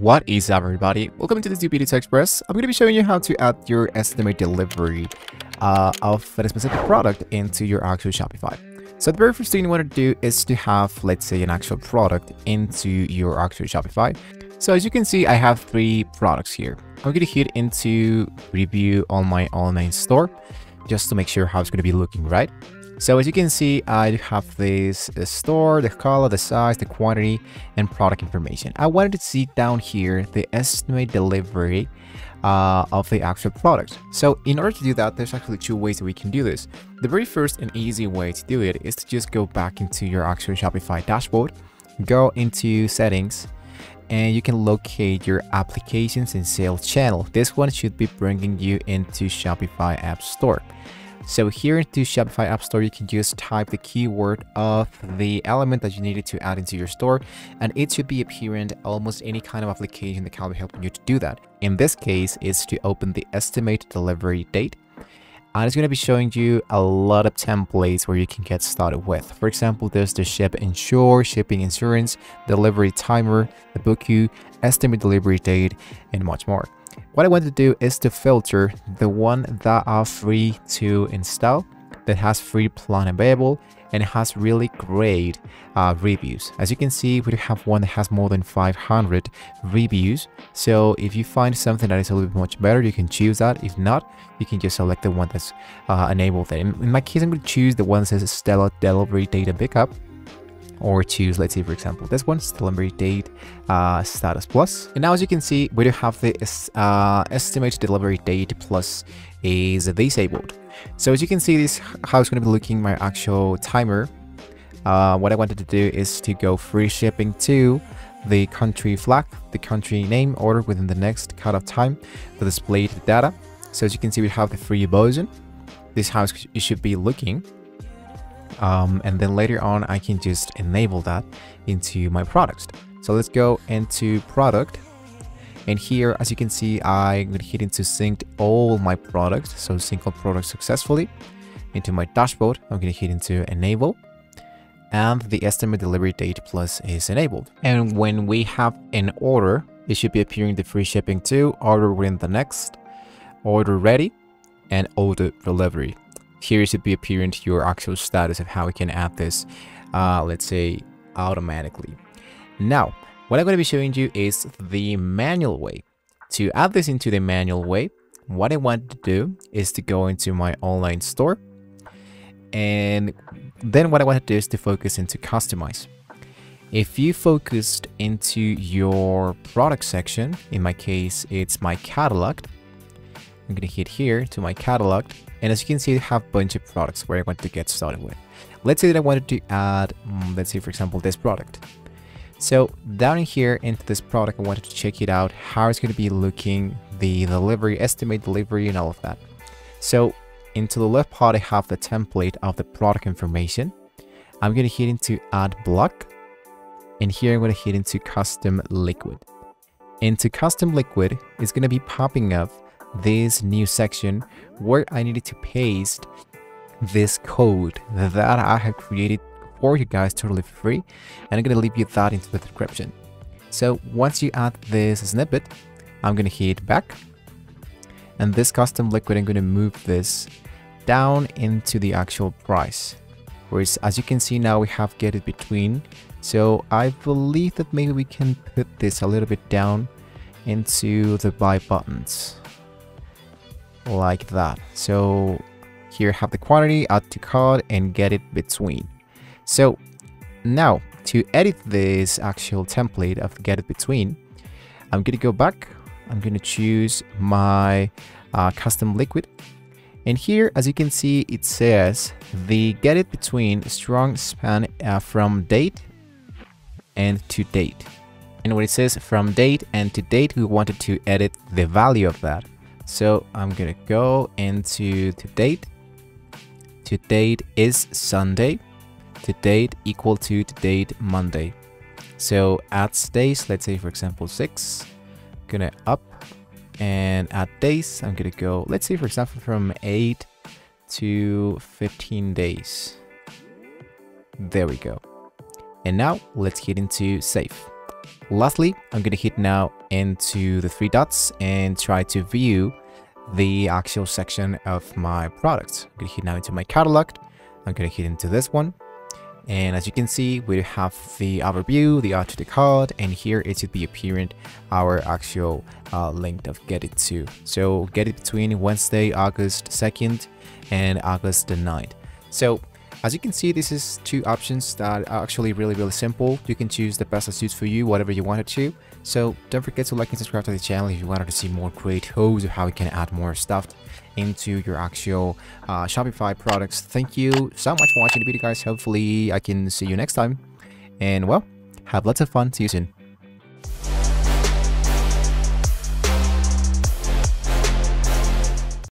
What is up, everybody? Welcome to this new video, Tech Express. I'm going to be showing you how to add your estimate delivery of a specific product into your actual Shopify. So the very first thing you want to do is to have, let's say, an actual product into your actual Shopify. So as you can see, I have three products here. I'm going to hit into review on my online store just to make sure how it's going to be looking, right? So as you can see, I have this store, the color, the size, the quantity, and product information. I wanted to see down here the estimate delivery of the actual product. So in order to do that, there's actually two ways that we can do this. The very first and easy way to do it is to just go back into your actual Shopify dashboard, go into settings, and you can locate your applications and sales channel. This one should be bringing you into Shopify App Store. So here into Shopify App Store, you can just type the keyword of the element that you needed to add into your store, and it should be appearing almost any kind of application that can be helping you to do that. In this case, it's to open the estimate delivery date. And it's going to be showing you a lot of templates where you can get started with. For example, there's the shipping insurance, delivery timer, the book queue, estimate delivery date, and much more. What I want to do is to filter the one that are free to install, that has free plan available, and has really great reviews. As you can see, we have one that has more than 500 reviews. So if you find something that is a little bit much better, you can choose that. If not, you can just select the one that's enabled there. In my case, I'm going to choose the one that says Stellar Delivery Data Pickup, or choose, let's say, for example, this one, delivery date status plus. And now, as you can see, we do have the estimate delivery date plus is disabled. So as you can see, this is how it's going to be looking my actual timer. What I wanted to do is to go free shipping to the country flag, the country name, order within the next cutoff time, the displayed data. So as you can see, we have the free version. This is how it should be looking. And then later on, I can just enable that into my products. So let's go into product. And here, as you can see, I'm going to hit into synced all my products. So sync all products successfully into my dashboard. I'm going to hit into enable. And the estimate delivery date plus is enabled. And when we have an order, it should be appearing the free shipping to, order within the next, order ready, and order delivery. Here should be appearing to your actual status of how we can add this, let's say, automatically. Now, what I'm going to be showing you is the manual way. To add this into the manual way, what I want to do is to go into my online store. And then what I want to do is to focus into customize. If you focused into your product section, in my case, it's my catalog. I'm going to hit here to my catalog. And as you can see, I have a bunch of products where I want to get started with. Let's say that I wanted to add, let's say, for example, this product. So down in here into this product, I wanted to check it out, how it's going to be looking, the delivery, estimate delivery, and all of that. So into the left part, I have the template of the product information. I'm going to hit into add block. And here I'm going to hit into custom liquid. Into custom liquid, it's going to be popping up this new section where I needed to paste this code that I have created for you guys totally free, and I'm going to leave you that into the description. So once you add this snippet, I'm going to hit back, and this custom liquid, I'm going to move this down into the actual price, whereas as you can see now we have get it between. So I believe that maybe we can put this a little bit down into the buy buttons like that. So here have the quantity, add to cart, and get it between. So now to edit this actual template of get it between, I'm going to go back, I'm going to choose my custom liquid, and here as you can see it says the get it between strong span from date and to date. And when it says from date and to date, we wanted to edit the value of that. So I'm going to go into to-date. To-date is Sunday. To-date equal to to-date Monday. So add days, let's say for example 6. I'm going to up and add days. I'm going to go, let's say for example, from 8 to 15 days. There we go. And now let's hit into save. Lastly, I'm going to hit now into the three dots and try to view the actual section of my products. I'm gonna hit now into my catalog. I'm gonna hit into this one. And as you can see, we have the overview, the add to cart, and here it should be appearing our actual link of get it to. So get it between Wednesday, August 2nd and August the 9th. So as you can see, this is two options that are actually really simple. You can choose the best that suits for you, whatever you wanted to. So don't forget to like and subscribe to the channel if you wanted to see more great hooks of how you can add more stuff into your actual Shopify products. Thank you so much for watching the video, guys. Hopefully I can see you next time. And well, have lots of fun. See you soon.